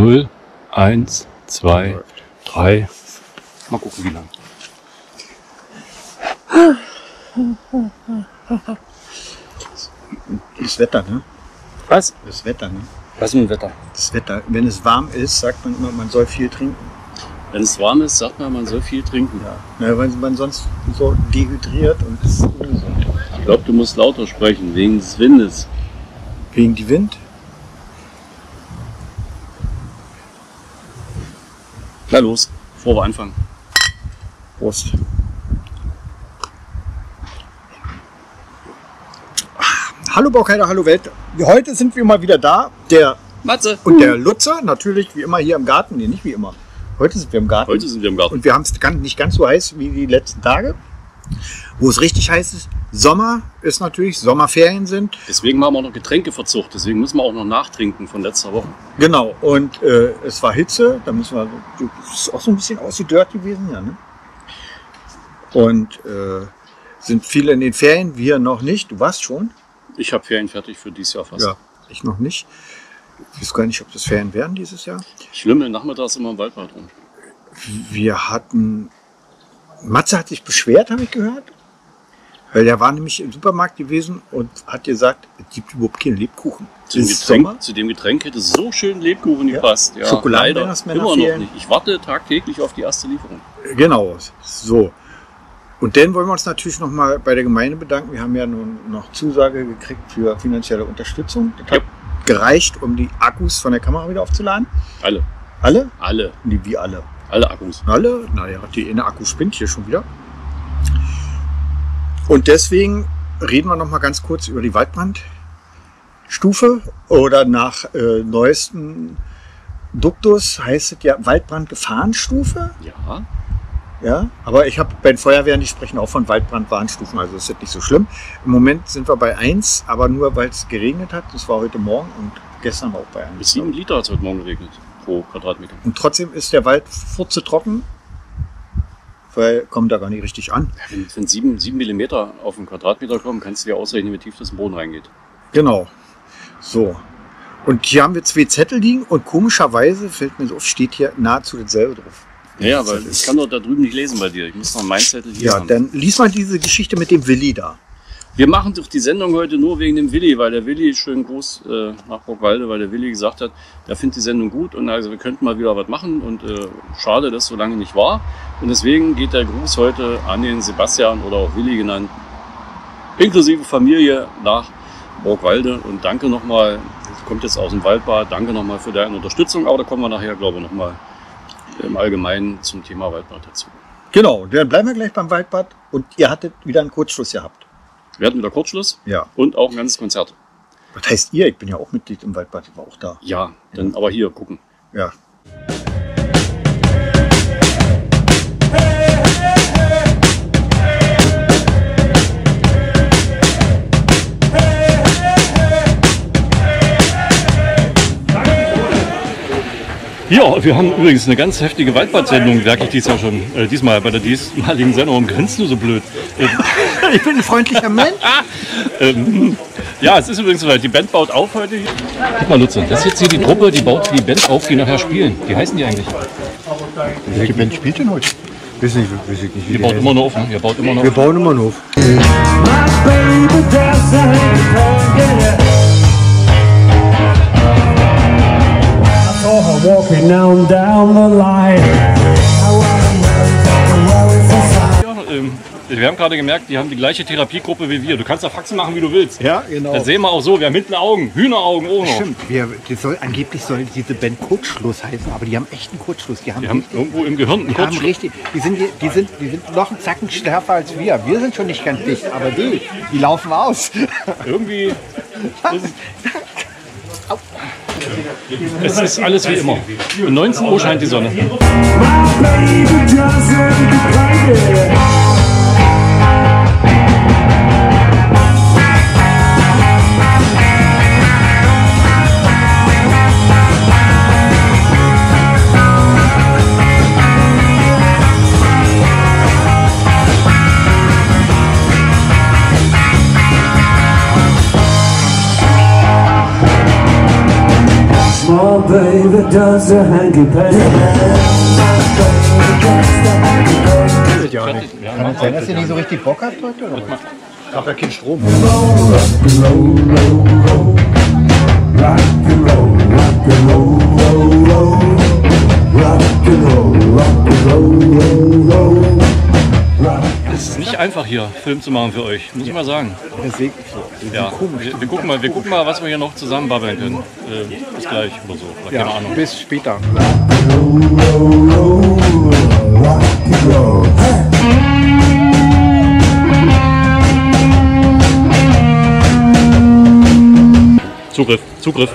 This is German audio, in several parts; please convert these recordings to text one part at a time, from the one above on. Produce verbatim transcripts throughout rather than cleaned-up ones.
null, eins, zwei, drei. Mal gucken, wie lang. Das Wetter, ne? Was? Das Wetter, ne? Was mit dem Wetter? Das Wetter. Wenn es warm ist, sagt man immer, man soll viel trinken. Wenn es warm ist, sagt man, man soll viel trinken. Ja. Na, weil man sonst so dehydriert und ist ungesund. Ich glaube, du musst lauter sprechen, wegen des Windes. Wegen die Wind? Na los, bevor wir anfangen. Prost. Hallo Borkheide, hallo Welt. Heute sind wir mal wieder da. Der Matze und der Lutzer, natürlich wie immer hier im Garten. Nee, nicht wie immer. Heute sind wir im Garten. Heute sind wir im Garten. Und wir haben es nicht ganz so heiß wie die letzten Tage, wo es richtig heiß ist. Sommer ist natürlich, Sommerferien sind. Deswegen haben wir auch noch Getränkeverzucht. Deswegen müssen wir auch noch nachtrinken von letzter Woche. Genau. Und äh, es war Hitze. Da müssen wir, das ist auch so ein bisschen ausgedörrt gewesen, ja, ne? Und äh, sind viele in den Ferien. Wir noch nicht. Du warst schon. Ich habe Ferien fertig für dieses Jahr fast. Ja, ich noch nicht. Ich weiß gar nicht, ob das Ferien werden dieses Jahr. Ich schwimme nachmittags immer im Waldbad rum. Wir hatten... Matze hat sich beschwert, habe ich gehört. Weil er war nämlich im Supermarkt gewesen und hat gesagt, es gibt überhaupt keinen Lebkuchen. Zu dem, Getränk, zu dem Getränk hätte so schön Lebkuchen gepasst. Ja, ja, Schokolade, leider immer noch nicht. Ich warte tagtäglich auf die erste Lieferung. Genau, so. Und dann wollen wir uns natürlich nochmal bei der Gemeinde bedanken. Wir haben ja nun noch Zusage gekriegt für finanzielle Unterstützung. Das hat gereicht, um die Akkus von der Kamera wieder aufzuladen. Alle. Alle? Alle. Nee, wie alle? Alle Akkus. Alle? Naja, die eine Akku spinnt hier schon wieder. Und deswegen reden wir nochmal ganz kurz über die Waldbrandstufe oder nach äh, neuesten Duktus heißt es ja Waldbrandgefahrenstufe. Ja. Ja, aber ich habe bei den Feuerwehren, die sprechen auch von Waldbrandwarnstufen, also das ist nicht so schlimm. Im Moment sind wir bei eins, aber nur weil es geregnet hat. Das war heute Morgen und gestern war auch bei eins. Bis sieben Liter hat es heute Morgen geregnet pro Quadratmeter. Und trotzdem ist der Wald furzetrocken, weil kommt da gar nicht richtig an. Wenn, wenn sieben Millimeter auf den Quadratmeter kommen, kannst du dir ausrechnen, wie tief das im Boden reingeht. Genau. So. Und hier haben wir zwei Zettel liegen und komischerweise, fällt mir so auf, steht hier nahezu dasselbe drauf. Ja, aber ich kann doch da drüben nicht lesen bei dir. Ich muss noch meinen Zettel hier haben. Ja, dann lies mal diese Geschichte mit dem Willi da. Wir machen doch die Sendung heute nur wegen dem Willi, weil der Willi schön groß äh, nach Borkwalde, weil der Willi gesagt hat, der findet die Sendung gut und also wir könnten mal wieder was machen und äh, schade, dass so lange nicht war. Und deswegen geht der Gruß heute an den Sebastian oder auch Willi genannt, inklusive Familie nach Borkwalde und danke nochmal, kommt jetzt aus dem Waldbad, danke nochmal für deine Unterstützung, aber da kommen wir nachher, glaube ich, nochmal im Allgemeinen zum Thema Waldbad dazu. Genau, dann bleiben wir gleich beim Waldbad und ihr hattet wieder einen Kurzschluss gehabt. Wir hatten wieder Kurzschluss ja. Und auch ein ganzes Konzert. Was heißt ihr? Ich bin ja auch Mitglied im Waldbad, ich war auch da. Ja, dann ja. Aber hier gucken. Ja. Ja, wir haben übrigens eine ganz heftige Waldbad-Sendung, merke ich dies Jahr schon. Äh, diesmal bei der diesmaligen Sendung. Warum grinst du so blöd? Ähm, ich bin ein freundlicher Mensch. ähm, ja, es ist übrigens soweit. Die Band baut auf heute. Guck mal, Lutze, das ist jetzt hier die Truppe, die baut die Band auf, die nachher spielen. Wie heißen die eigentlich? Welche Band spielt denn heute? Weiß nicht, weiß ich nicht. Ihr baut immer nur auf, ne? Ihr baut immer nur auf. Wir bauen immer nur auf. Walking down, down the line. Ja, ähm, wir haben gerade gemerkt, die haben die gleiche Therapiegruppe wie wir. Du kannst da Faxen machen, wie du willst. Ja, genau. Das sehen wir auch so. Wir haben hinten Augen, Hühneraugen auch noch. Stimmt. Wir, das soll, angeblich soll diese Band Kurzschluss heißen, aber die haben echt einen Kurzschluss. Die haben, die haben richtig, irgendwo im Gehirn einen Kurzschluss. Richtig, die, sind, die, sind, die sind noch einen Zacken stärker als wir. Wir sind schon nicht ganz dicht, aber die, die laufen aus. Irgendwie... Es ist alles wie immer. Um neunzehn Uhr scheint die Sonne. baby, does a hanky panky. Kann es sein, dass ihr nicht so richtig Bock habt heute? Ich hab ja keinen Strom. Es ist nicht einfach hier, Film zu machen für euch, muss ich mal sagen. Ja, wir, wir, gucken mal, wir gucken mal, was wir hier noch zusammenbabbeln können. Äh, bis gleich oder so, keine Ahnung. Ja, bis später. Zugriff, Zugriff.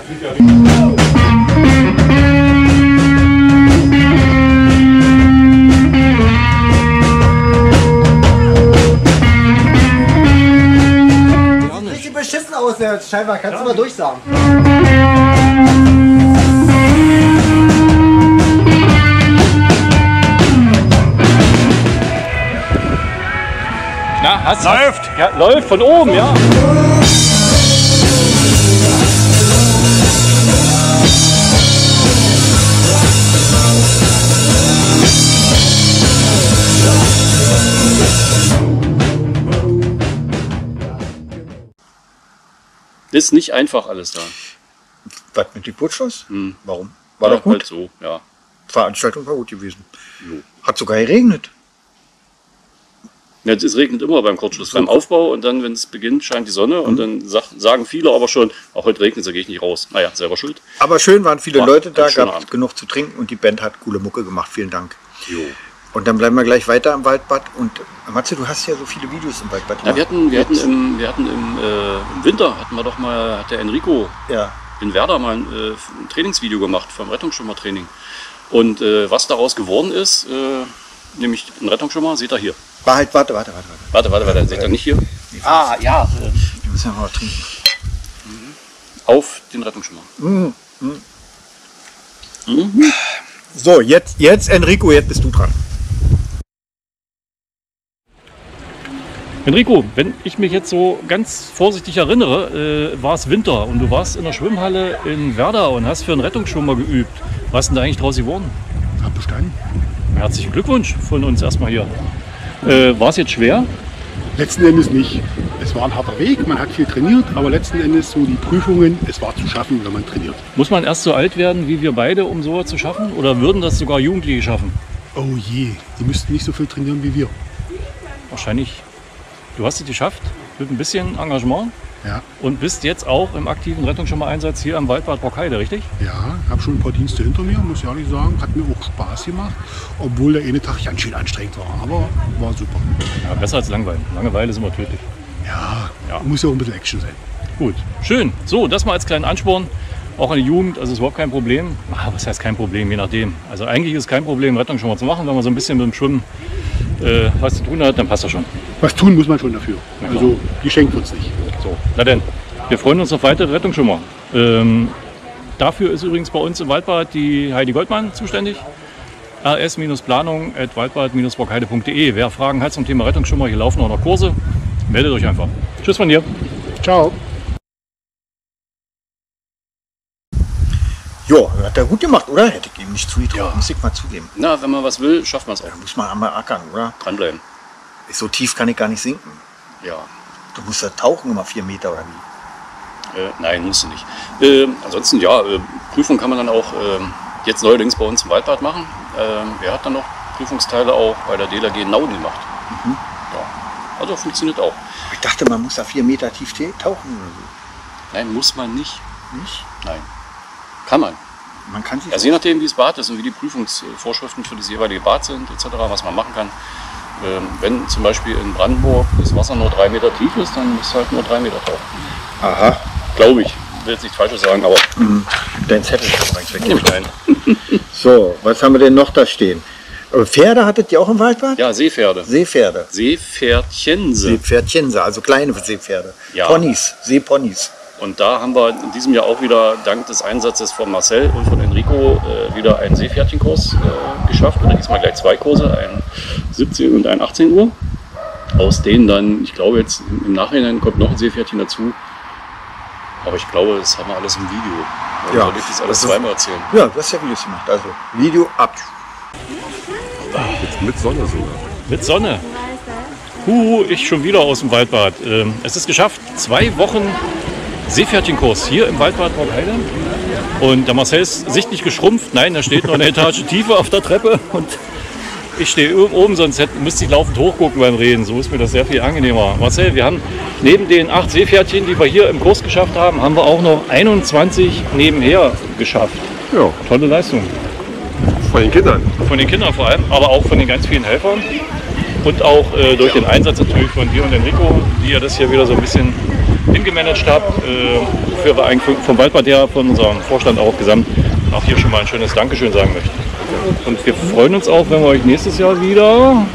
Aus der Scheinbar, kannst du mal durchsagen. Na, hast du? Läuft! Ja, läuft von oben, ja. Ist nicht einfach alles da. Was mit die Putzschluss? Hm. Warum? War ja, doch gut. Halt so, ja. Veranstaltung war gut gewesen. Jo. Hat sogar geregnet. Ja, es regnet immer beim Kurzschluss, so. Beim Aufbau und dann, wenn es beginnt, scheint die Sonne mhm. und dann sag, sagen viele aber schon, auch heute regnet es, da gehe ich nicht raus. Naja, selber schuld. Aber schön waren viele war Leute da, gab genug zu trinken und die Band hat coole Mucke gemacht. Vielen Dank. Jo. Und dann bleiben wir gleich weiter am Waldbad. Und Matze, du hast ja so viele Videos im Waldbad gemacht. Ja, wir hatten, wir hatten, im, wir hatten im, äh, im Winter, hatten wir doch mal, hat der Enrico ja. in Werder mal ein, äh, ein Trainingsvideo gemacht vom Rettungsschwimmertraining. Und äh, was daraus geworden ist, äh, nämlich ein Rettungsschwimmer, seht ihr hier. War halt, warte, warte, warte, warte. Warte, warte, warte, seht ihr ja. nicht hier? Nee, ah, ja. Wir müssen ja mal trinken. Mhm. Auf den Rettungsschwimmer. Mhm. Mhm. Mhm. So, jetzt, jetzt Enrico, jetzt bist du dran. Enrico, wenn ich mich jetzt so ganz vorsichtig erinnere, äh, war es Winter und du warst in der Schwimmhalle in Werder und hast für einen Rettungsschwimmer geübt. Was ist denn da eigentlich draus geworden? Hab bestanden. Herzlichen Glückwunsch von uns erstmal hier. Äh, war es jetzt schwer? Letzten Endes nicht. Es war ein harter Weg, man hat viel trainiert, aber letzten Endes so die Prüfungen, es war zu schaffen, wenn man trainiert. Muss man erst so alt werden wie wir beide, um sowas zu schaffen? Oder würden das sogar Jugendliche schaffen? Oh je, die müssten nicht so viel trainieren wie wir. Wahrscheinlich. Du hast es geschafft mit ein bisschen Engagement ja. und bist jetzt auch im aktiven Rettungsschwimmer-Einsatz hier am Waldbad Borkheide, richtig? Ja, habe schon ein paar Dienste hinter mir, muss ich ehrlich sagen. Hat mir auch Spaß gemacht, obwohl der eine Tag ganz schön anstrengend war, aber war super. Ja, besser als Langeweile. Langeweile ist immer tödlich. Ja, ja, muss ja auch ein bisschen Action sein. Gut, schön. So, das mal als kleinen Ansporn. Auch an die Jugend, also ist überhaupt kein Problem. Ach, was heißt kein Problem, je nachdem. Also eigentlich ist kein Problem, Rettungsschwimmer zu machen, wenn man so ein bisschen mit dem Schwimmen äh, was zu tun hat, dann passt das schon. Was tun muss man schon dafür. Ja, also geschenkt uns nicht. So, na denn, wir freuen uns auf weitere Rettungsschwimmer. Ähm, dafür ist übrigens bei uns im Waldbad die Heidi Goldmann zuständig. r s Planung at waldbad Borkheide punkt de. Wer Fragen hat zum Thema Rettungsschwimmer, hier laufen auch noch Kurse, meldet euch einfach. Tschüss von dir. Ciao. Ja, hat er gut gemacht, oder? Hätte ich ihm nicht zugetraut, ja. muss ich mal zugeben. Na, wenn man was will, schafft man es auch. Da muss man einmal ackern, oder? Dranbleiben. So tief kann ich gar nicht sinken. Ja. Du musst da tauchen, immer vier Meter oder wie? Äh, nein, musst du nicht. Äh, ansonsten, ja, äh, Prüfung kann man dann auch äh, jetzt neuerdings bei uns im Waldbad machen. Äh, er hat dann noch Prüfungsteile auch bei der D L R G Nau gemacht. Mhm. Ja. Also funktioniert auch. Ich dachte, man muss da vier Meter tief tauchen oder so. Nein, muss man nicht. Nicht? Nein. Kann man. Man kann sich also je nachdem, wie das Bad ist und wie die Prüfungsvorschriften für das jeweilige Bad sind, et cetera, was man machen kann. Ähm, wenn zum Beispiel in Brandenburg das Wasser nur drei Meter tief ist, dann ist es halt nur drei Meter tauchen. Aha. Glaube ich. Ich will jetzt nichts Falsches sagen, aber... Mhm. Dein Zettel ist rein weggefallen. So, was haben wir denn noch da stehen? Pferde hattet ihr auch im Waldbad? Ja, Seepferde. Seepferde. Seepferdchense. Seepferdchense, also kleine Seepferde. Ja. Ponys, Seeponys. Und da haben wir in diesem Jahr auch wieder dank des Einsatzes von Marcel und von Enrico äh, wieder einen Seepferdchenkurs äh, geschafft. Und dann diesmal gleich zwei Kurse, einen siebzehn und einen achtzehn Uhr. Aus denen dann, ich glaube jetzt im Nachhinein kommt noch ein Seepferdchen dazu. Aber ich glaube, das haben wir alles im Video. Und ja, soll ich das alles das zweimal erzählen? Ja, das habe ich jetzt gemacht. Also, Video ab. Jetzt mit Sonne sogar. Mit Sonne. Huhu, ich schon wieder aus dem Waldbad. Es ist geschafft, zwei Wochen Seepferdchenkurs hier im Waldbad Borkheide. Und der Marcel ist sichtlich geschrumpft. Nein, er steht noch eine Etage tiefer auf der Treppe. Und ich stehe oben, sonst hätte, müsste ich laufend hochgucken beim Reden. So ist mir das sehr viel angenehmer. Marcel, wir haben neben den acht Seepferdchen, die wir hier im Kurs geschafft haben, haben wir auch noch einundzwanzig nebenher geschafft. Ja. Tolle Leistung. Von den Kindern. Von den Kindern vor allem, aber auch von den ganz vielen Helfern. Und auch äh, durch den Einsatz natürlich von dir und Enrico, die ja das hier wieder so ein bisschen hingemanagt habt. Äh, wofür wir eigentlich vom Waldbad her, von unserem Vorstand auch gesamt, auch hier schon mal ein schönes Dankeschön sagen möchten. Und wir freuen uns auch, wenn wir euch nächstes Jahr wieder,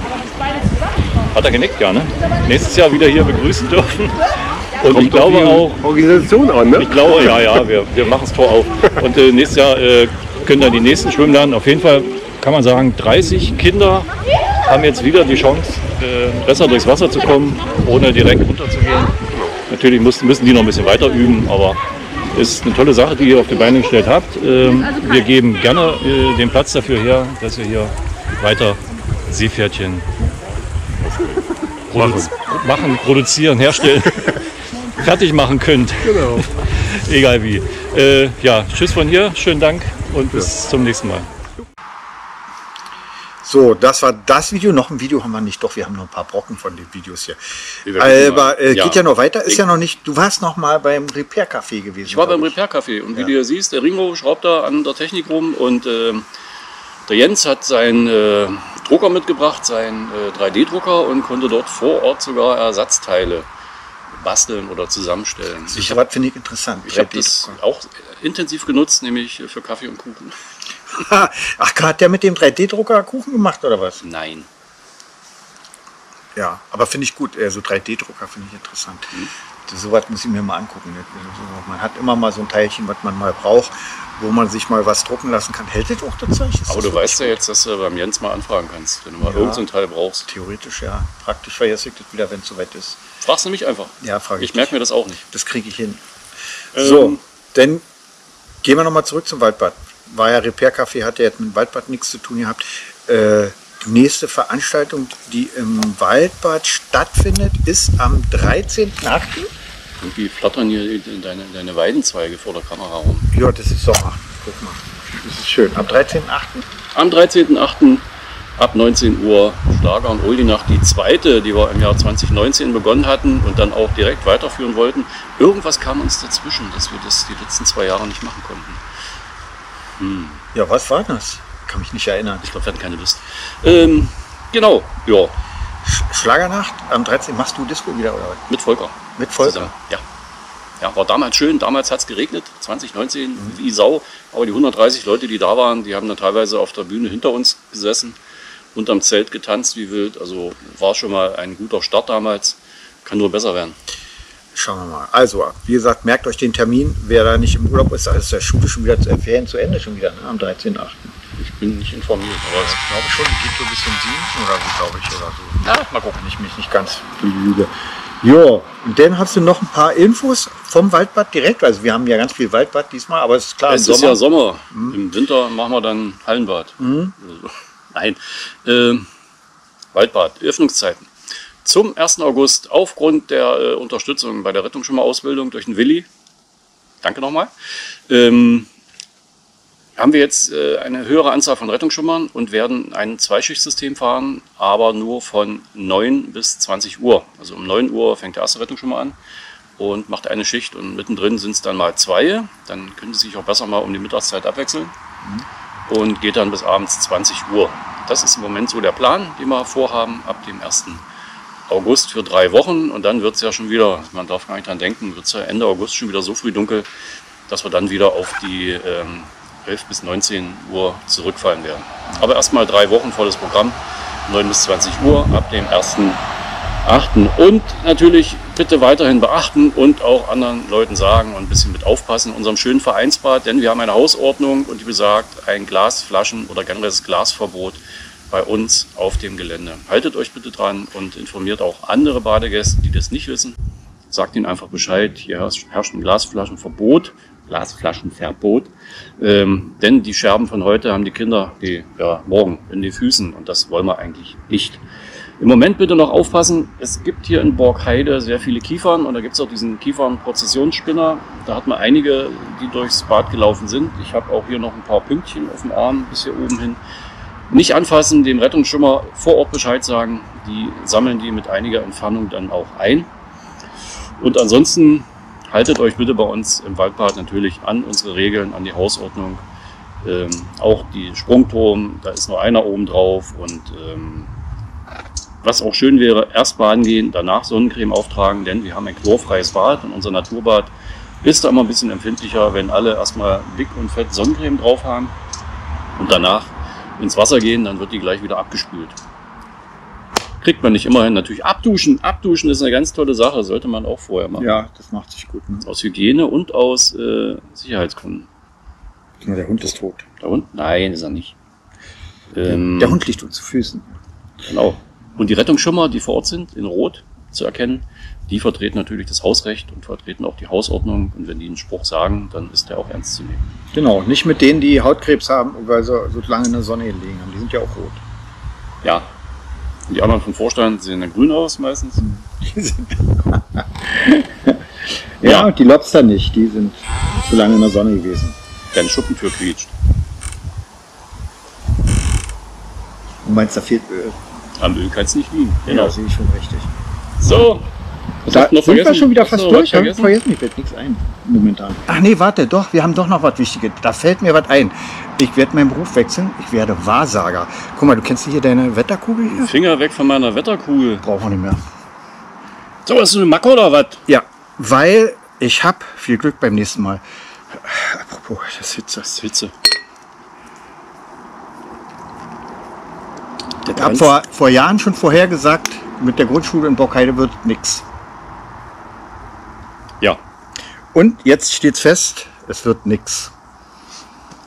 hat er genickt, ja, ne? Nächstes Jahr wieder hier begrüßen dürfen. Und kommt, ich glaube auch, Organisation an, ne? Ich glaube, ja, ja, wir, wir machen das Tor auf. Und äh, nächstes Jahr äh, können dann die nächsten schwimmen lernen. Auf jeden Fall kann man sagen, dreißig Kinder haben jetzt wieder die Chance, äh, besser durchs Wasser zu kommen, ohne direkt runterzugehen. Natürlich müssen, müssen die noch ein bisschen weiter üben, aber ist eine tolle Sache, die ihr auf die Beine gestellt habt. Ähm, wir geben gerne äh, den Platz dafür her, dass wir hier weiter Seepferdchen machen, machen produzieren, herstellen, fertig machen könnt. Genau. Egal wie. Äh, ja, tschüss von hier, schönen Dank und bis ja. zum nächsten Mal. So, das war das Video. Noch ein Video haben wir nicht. Doch, wir haben noch ein paar Brocken von den Videos hier. Aber äh, ja. geht ja noch weiter. Ist ich ja noch nicht. Du warst noch mal beim Repair Café gewesen. Ich war beim Repair Café. Und wie ja. du ja siehst, der Ringo schraubt da an der Technik rum. Und äh, der Jens hat seinen äh, Drucker mitgebracht, seinen äh, drei D Drucker. Und konnte dort vor Ort sogar Ersatzteile basteln oder zusammenstellen. Das ich finde ich interessant. Ich habe das auch intensiv genutzt, nämlich für Kaffee und Kuchen. Ach, hat der mit dem drei D Drucker Kuchen gemacht oder was? Nein. Ja, aber finde ich gut. So drei D Drucker finde ich interessant. Mhm. So was muss ich mir mal angucken. Man hat immer mal so ein Teilchen, was man mal braucht, wo man sich mal was drucken lassen kann. Hält das auch das Zeug? Ist aber das, du weißt gut? ja jetzt, dass du beim Jens mal anfragen kannst, wenn du mal ja, irgendein Teil brauchst. Theoretisch ja. Praktisch vergesse ich das wieder, wenn es soweit ist. Fragst du mich einfach? Ja, frage ich. Ich merke mir das auch nicht. Das kriege ich hin. Ähm, so, dann gehen wir nochmal zurück zum Waldbad. War ja Repair-Café, hat ja jetzt mit dem Waldbad nichts zu tun gehabt. Äh, die nächste Veranstaltung, die im Waldbad stattfindet, ist am dreizehnten achten Irgendwie flattern hier deine, deine Weidenzweige vor der Kamera rum. Ja, das ist Sommer. Guck mal. Das ist schön. Am dreizehnten achten Am dreizehnten achten ab neunzehn Uhr Schlager und Oldienacht, die zweite, die wir im Jahr zweitausendneunzehn begonnen hatten und dann auch direkt weiterführen wollten. Irgendwas kam uns dazwischen, dass wir das die letzten zwei Jahre nicht machen konnten. Hm. Ja, was war das? Kann mich nicht erinnern. Ich glaube, wir hatten keine Lust. Ähm, genau, ja. Sch Schlagernacht am dreizehnten Machst du Disco wieder, oder? Mit Volker. Mit Volker? Zusammen. Ja. Ja, war damals schön. Damals hat es geregnet, zweitausendneunzehn, mhm. wie Sau. Aber die hundertdreißig Leute, die da waren, die haben dann teilweise auf der Bühne hinter uns gesessen, unterm Zelt getanzt wie wild. Also war schon mal ein guter Start damals. Kann nur besser werden. Schauen wir mal. Also, wie gesagt, merkt euch den Termin. Wer da nicht im Urlaub ist, da ist der Schule schon wieder zu Ferien zu Ende, schon wieder, ne? Am dreizehnten achten Ich bin nicht informiert, aber ich glaube schon, geht so bis zum siebten oder so, glaube ich, oder so. Na, mal gucken, ich mich nicht ganz lüge. Ja, und dann hast du noch ein paar Infos vom Waldbad direkt. Also, wir haben ja ganz viel Waldbad diesmal, aber es ist klar, es im ist Sommer. ja Sommer. Mhm. Im Winter machen wir dann Hallenbad. Mhm. Also, nein. Ähm, Waldbad, Öffnungszeiten. Zum ersten August aufgrund der äh, Unterstützung bei der Rettungsschwimmerausbildung durch den Willi, danke nochmal, ähm, haben wir jetzt äh, eine höhere Anzahl von Rettungsschwimmern und werden ein Zweischichtsystem fahren, aber nur von neun bis zwanzig Uhr. Also um neun Uhr fängt der erste Rettungsschwimmer an und macht eine Schicht und mittendrin sind es dann mal zwei. Dann können sie sich auch besser mal um die Mittagszeit abwechseln mhm. und geht dann bis abends zwanzig Uhr. Das ist im Moment so der Plan, den wir vorhaben ab dem ersten August für drei Wochen und dann wird es ja schon wieder, man darf gar nicht dran denken, wird es ja Ende August schon wieder so früh dunkel, dass wir dann wieder auf die ähm, elf bis neunzehn Uhr zurückfallen werden. Aber erstmal drei Wochen volles Programm, neun bis zwanzig Uhr ab dem ersten achten Und natürlich bitte weiterhin beachten und auch anderen Leuten sagen und ein bisschen mit aufpassen in unserem schönen Vereinsbad, denn wir haben eine Hausordnung und die besagt, ein Glas, Flaschen oder generelles Glasverbot bei uns auf dem Gelände. Haltet euch bitte dran und informiert auch andere Badegäste, die das nicht wissen. Sagt ihnen einfach Bescheid, hier herrscht ein Glasflaschenverbot Glasflaschenverbot. Ähm, denn die Scherben von heute haben die Kinder die, ja, morgen in den Füßen und das wollen wir eigentlich nicht. Im Moment bitte noch aufpassen, es gibt hier in Borkheide sehr viele Kiefern und da gibt es auch diesen Kiefern-Prozessionsspinner. Da hat man einige, die durchs Bad gelaufen sind. Ich habe auch hier noch ein paar Pünktchen auf dem Arm bis hier oben hin. Nicht anfassen, dem Rettungsschwimmer vor Ort Bescheid sagen. Die sammeln die mit einiger Entfernung dann auch ein. Und ansonsten haltet euch bitte bei uns im Waldbad natürlich an unsere Regeln, an die Hausordnung. Ähm, auch die Sprungturm, da ist nur einer oben drauf. Und ähm, was auch schön wäre, erst baden gehen, danach Sonnencreme auftragen, denn wir haben ein chlorfreies Bad und unser Naturbad ist da immer ein bisschen empfindlicher, wenn alle erstmal dick und fett Sonnencreme drauf haben und danach ins Wasser gehen, dann wird die gleich wieder abgespült. Kriegt man nicht immerhin natürlich. Abduschen, abduschen ist eine ganz tolle Sache, sollte man auch vorher machen. Ja, das macht sich gut. Ne? Aus Hygiene und aus äh, Sicherheitsgründen. Der Hund ist tot. Der Hund? Nein, ist er nicht. Ähm, der, der Hund liegt uns zu Füßen. Genau. Und die Rettungsschwimmer, die vor Ort sind, in Rot zu erkennen, die vertreten natürlich das Hausrecht und vertreten auch die Hausordnung. Und wenn die einen Spruch sagen, dann ist der auch ernst zu nehmen. Genau, nicht mit denen, die Hautkrebs haben, weil sie so lange in der Sonne liegen haben. Die sind ja auch rot. Ja. Und die anderen vom Vorstand sehen dann grün aus meistens. ja, ja, und die Lobster nicht. Die sind zu lange in der Sonne gewesen. Deine Schuppentür quietscht. Du meinst, da fehlt Öl? Am Öl kann es nicht liegen. Genau. Ja, sehe ich schon richtig. So, was da noch sind vergessen? Wir schon wieder fast so, durch. Ich vergesse mich, fällt nichts ein momentan. Ach nee, warte, doch, wir haben doch noch was Wichtiges. Da fällt mir was ein. Ich werde meinen Beruf wechseln, ich werde Wahrsager. Guck mal, du kennst hier deine Wetterkugel hier? Finger weg von meiner Wetterkugel. Brauchen wir nicht mehr. So, ist du eine Macke oder was? Ja, weil ich habe viel Glück beim nächsten Mal. Apropos, das ist Hitze. Das ist Hitze. Ich habe vor, vor Jahren schon vorhergesagt, mit der Grundschule in Borkheide wird nichts. Ja. Und jetzt steht fest, es wird nichts.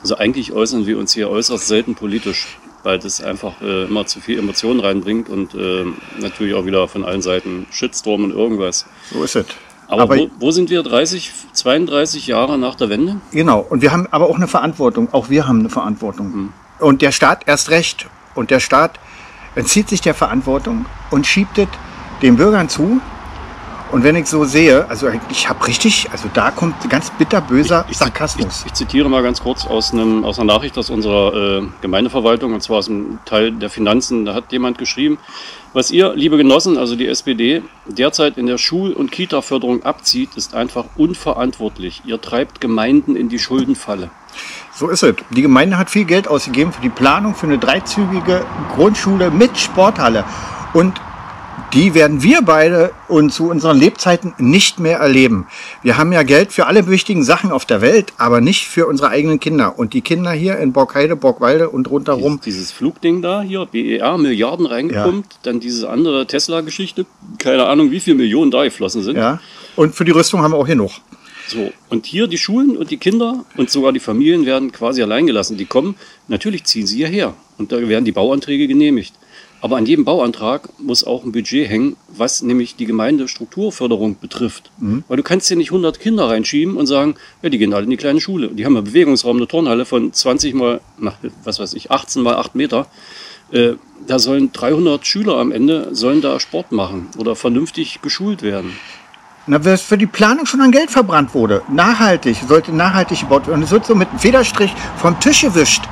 Also eigentlich äußern wir uns hier äußerst selten politisch, weil das einfach äh, immer zu viel Emotionen reinbringt und äh, natürlich auch wieder von allen Seiten Shitstorm und irgendwas. So ist es. Aber, aber wo, wo sind wir dreißig, zweiunddreißig Jahre nach der Wende? Genau. Und wir haben aber auch eine Verantwortung. Auch wir haben eine Verantwortung. Mhm. Und der Staat erst recht. Und der Staat entzieht sich der Verantwortung und schiebt es den Bürgern zu. Und wenn ich so sehe, also ich habe richtig, also da kommt ganz bitterböser ich, ich, Sarkasmus. Ich, ich zitiere mal ganz kurz aus, einem, aus einer Nachricht aus unserer äh, Gemeindeverwaltung, und zwar aus dem Teil der Finanzen. Da hat jemand geschrieben, was ihr, liebe Genossen, also die S P D, derzeit in der Schul- und Kita-Förderung abzieht, ist einfach unverantwortlich. Ihr treibt Gemeinden in die Schuldenfalle. So ist es. Die Gemeinde hat viel Geld ausgegeben für die Planung für eine dreizügige Grundschule mit Sporthalle. Und die werden wir beide und zu unseren Lebzeiten nicht mehr erleben. Wir haben ja Geld für alle wichtigen Sachen auf der Welt, aber nicht für unsere eigenen Kinder. Und die Kinder hier in Borkheide, Borkwalde und rundherum. Dieses, dieses Flugding da, hier, B E R, Milliarden reingepumpt. Ja. Dann diese andere Tesla-Geschichte. Keine Ahnung, wie viele Millionen da geflossen sind. Ja. Und für die Rüstung haben wir auch hier noch. So, und hier die Schulen und die Kinder und sogar die Familien werden quasi alleingelassen. Die kommen, natürlich ziehen sie hierher und da werden die Bauanträge genehmigt. Aber an jedem Bauantrag muss auch ein Budget hängen, was nämlich die Gemeindestrukturförderung betrifft. Mhm. Weil du kannst hier nicht hundert Kinder reinschieben und sagen, ja, die gehen alle in die kleine Schule. Die haben einen Bewegungsraum, eine Turnhalle von zwanzig mal, na, was weiß ich, achtzehn mal acht Meter. Äh, da sollen dreihundert Schüler am Ende, sollen da Sport machen oder vernünftig geschult werden. Na, was für die Planung schon an Geld verbrannt wurde. Nachhaltig, sollte nachhaltig gebaut werden. Und es wird so mit einem Federstrich vom Tisch gewischt.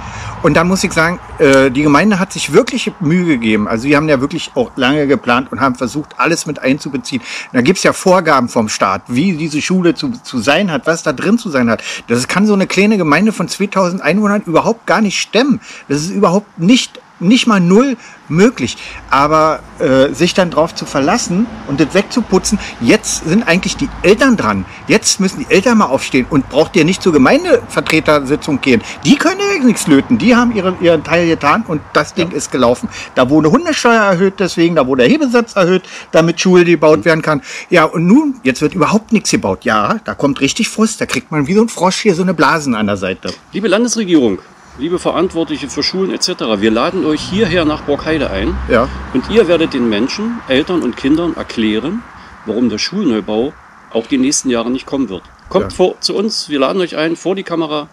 Und dann muss ich sagen, äh, die Gemeinde hat sich wirklich Mühe gegeben. Also die haben ja wirklich auch lange geplant und haben versucht, alles mit einzubeziehen. Und da gibt es ja Vorgaben vom Staat, wie diese Schule zu, zu sein hat, was da drin zu sein hat. Das kann so eine kleine Gemeinde von zweitausend Einwohnern überhaupt gar nicht stemmen. Das ist überhaupt nicht nicht mal null möglich, aber äh, sich dann drauf zu verlassen und das wegzuputzen, jetzt sind eigentlich die Eltern dran. Jetzt müssen die Eltern mal aufstehen und braucht ihr nicht zur Gemeindevertretersitzung gehen. Die können ja nichts löten, die haben ihren, ihren Teil getan und das Ding ja. ist gelaufen. Da wurde Hundesteuer erhöht deswegen, da wurde der Hebesatz erhöht, damit Schule gebaut mhm. werden kann. Ja, und nun, jetzt wird überhaupt nichts gebaut. Ja, da kommt richtig Frust, da kriegt man wie so ein Frosch hier so eine Blasen an der Seite. Liebe Landesregierung, liebe Verantwortliche für Schulen et cetera, wir laden euch hierher nach Borkheide ein ja. und ihr werdet den Menschen, Eltern und Kindern erklären, warum der Schulneubau auch die nächsten Jahre nicht kommen wird. Kommt ja. vor, zu uns, wir laden euch ein, vor die Kamera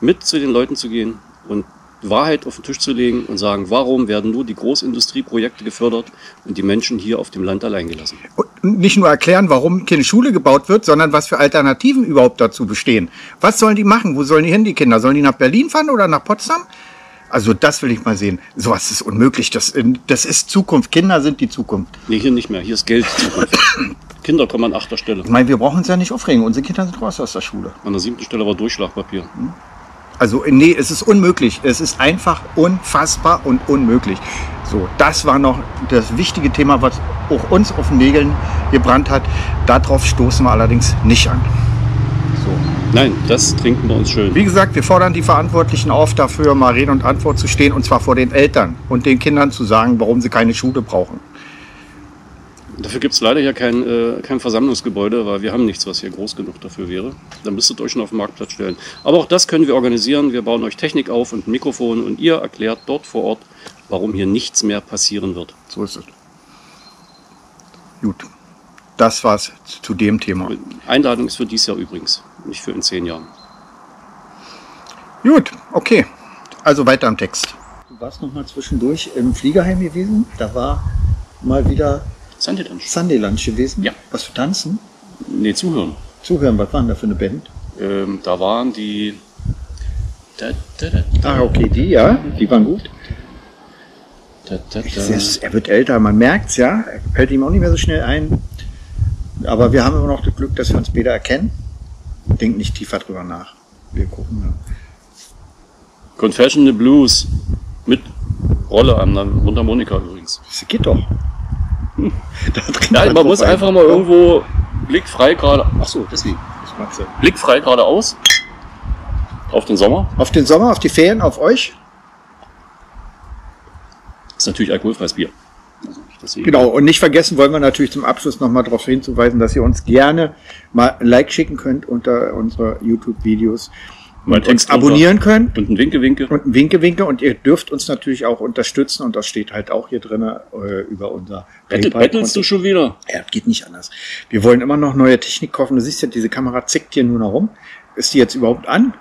mit zu den Leuten zu gehen und Wahrheit auf den Tisch zu legen und sagen, warum werden nur die Großindustrieprojekte gefördert und die Menschen hier auf dem Land allein gelassen. Und nicht nur erklären, warum keine Schule gebaut wird, sondern was für Alternativen überhaupt dazu bestehen. Was sollen die machen? Wo sollen die hin, die Kinder? Sollen die nach Berlin fahren oder nach Potsdam? Also das will ich mal sehen. Sowas ist unmöglich. Das, das ist Zukunft. Kinder sind die Zukunft. Nee, hier nicht mehr. Hier ist Geld Zukunft. Kinder kommen an achter Stelle. Ich meine, wir brauchen uns ja nicht aufregen. Unsere Kinder sind raus aus der Schule. An der siebten Stelle war Durchschlagpapier. Hm? Also nee, es ist unmöglich. Es ist einfach unfassbar und unmöglich. So, das war noch das wichtige Thema, was auch uns auf den Nägeln gebrannt hat. Darauf stoßen wir allerdings nicht an. So. Nein, das trinken wir uns schön. Wie gesagt, wir fordern die Verantwortlichen auf, dafür mal Rede und Antwort zu stehen. Und zwar vor den Eltern und den Kindern zu sagen, warum sie keine Schule brauchen. Dafür gibt es leider hier kein, äh, kein Versammlungsgebäude, weil wir haben nichts, was hier groß genug dafür wäre. Dann müsstet ihr euch schon auf den Marktplatz stellen. Aber auch das können wir organisieren. Wir bauen euch Technik auf und Mikrofon und ihr erklärt dort vor Ort, warum hier nichts mehr passieren wird. So ist es. Gut, das war's zu dem Thema. Einladung ist für dieses Jahr übrigens, nicht für in zehn Jahren. Gut, okay. Also weiter am Text. Du warst noch mal zwischendurch im Fliegerheim gewesen. Da war mal wieder... Sunday Lunch. Sunday Lunch gewesen? Ja. Was für Tanzen? Nee, Zuhören. Zuhören, was waren da für eine Band? Ähm, da waren die... Da, da, da, da. Ah, okay, die, ja. Die waren gut. Da, da, da. Ist, er wird älter, man merkt's, ja. Er fällt ihm auch nicht mehr so schnell ein. Aber wir haben immer noch das Glück, dass wir uns beide erkennen. Denkt nicht tiefer drüber nach. Wir gucken. Ja. Confessional Blues. Mit Rolle an der Mundharmonika übrigens. Das geht doch. Nein, man muss einfach mal irgendwo Blick frei gerade. Ach so, deswegen. Das macht Sinn. Blick frei geradeaus. Auf den Sommer. Auf den Sommer, auf die Ferien, auf euch. Das ist natürlich alkoholfreies Bier. Also genau, und nicht vergessen wollen wir natürlich zum Abschluss nochmal darauf hinzuweisen, dass ihr uns gerne mal ein Like schicken könnt unter unsere YouTube-Videos. Mal und uns abonnieren könnt. Und ein Winke-Winke. Und ein Winke-Winke. Und ihr dürft uns natürlich auch unterstützen. Und das steht halt auch hier drin äh, über unser Rettet, PayPal. Rettelst du schon wieder? Ja, geht nicht anders. Wir wollen immer noch neue Technik kaufen. Du siehst ja, diese Kamera zickt hier nur noch rum. Ist die jetzt überhaupt an?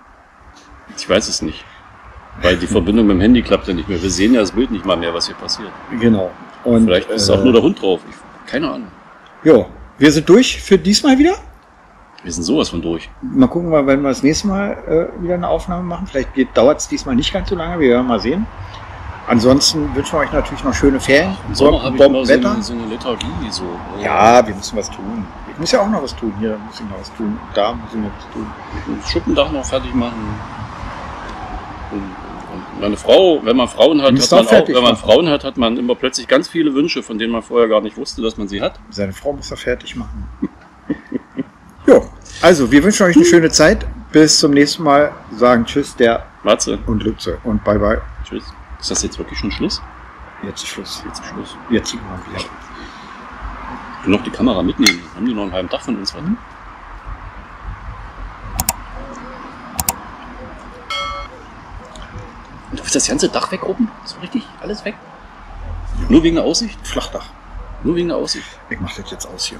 Ich weiß es nicht. Weil die Verbindung mit dem Handy klappt ja nicht mehr. Wir sehen ja das Bild nicht mal mehr, was hier passiert. Genau. Und vielleicht ist äh, auch nur der Hund drauf. Ich, keine Ahnung. Jo, wir sind durch für diesmal wieder. Wir sind sowas von durch. Mal gucken, wenn wir das nächste Mal äh, wieder eine Aufnahme machen. Vielleicht dauert es diesmal nicht ganz so lange. Wir werden mal sehen. Ansonsten wünschen wir euch natürlich noch schöne Ferien. Ach, im Sommer habe ich immer so eine, so eine Lethargie. So. Ja, wir müssen was tun. Ich muss ja auch noch was tun. Hier muss ich noch was tun. Da muss ich noch was tun. Das Schuppendach noch fertig machen. Und meine Frau, wenn man Frauen hat, hat man, auch, wenn man Frauen hat, hat man immer plötzlich ganz viele Wünsche, von denen man vorher gar nicht wusste, dass man sie hat. Seine Frau muss er fertig machen. Ja, also wir wünschen euch eine schöne Zeit. Bis zum nächsten Mal. Sagen Tschüss, der Matze und Lütze. Und bye bye. Tschüss. Ist das jetzt wirklich schon Schluss? Jetzt ist Schluss. Jetzt ist Schluss. Jetzt sieht man wieder. Ich kann noch die Kamera mitnehmen. Haben die noch einen halben Tag von uns? Mhm. Und du willst das ganze Dach wegruppen? So richtig? Alles weg? Ja. Nur wegen der Aussicht? Flachdach. Nur wegen der Aussicht? Ich mach das jetzt aus hier.